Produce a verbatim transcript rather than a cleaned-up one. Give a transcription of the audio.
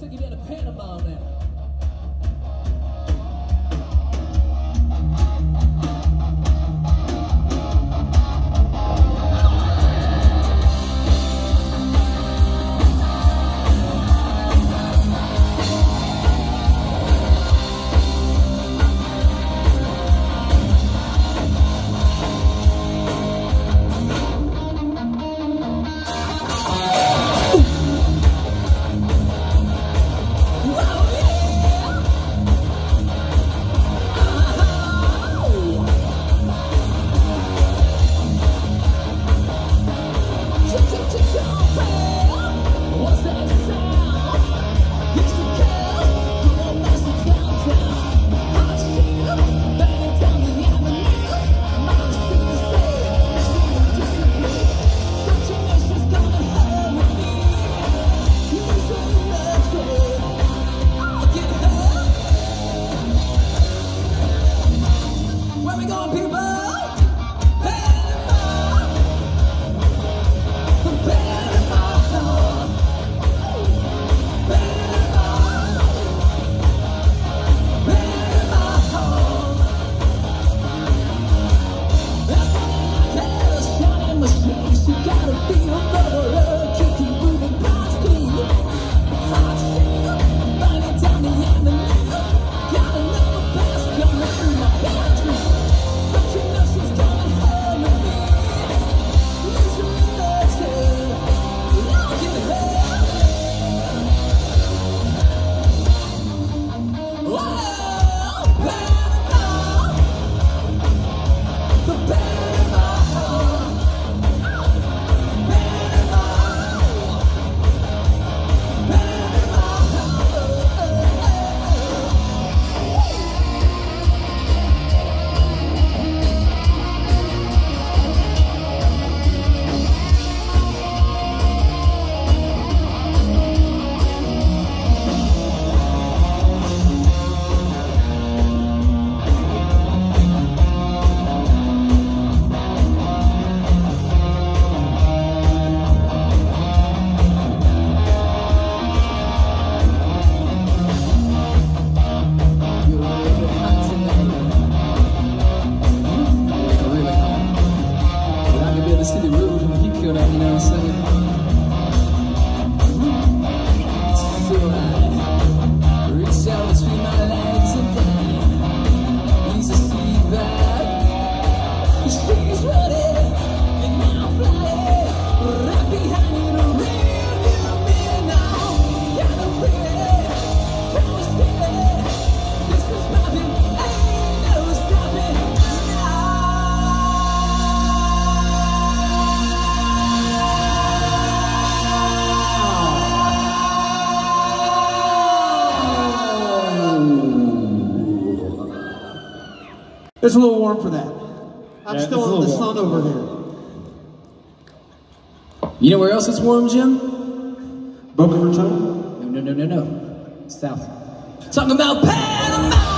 I'll take you down to Panama now. It's a little warm for that. I'm yeah, still in the sun over here. You know where else it's warm, Jim? Boca Raton? No, no, no, no, no. South. Talking about Panama!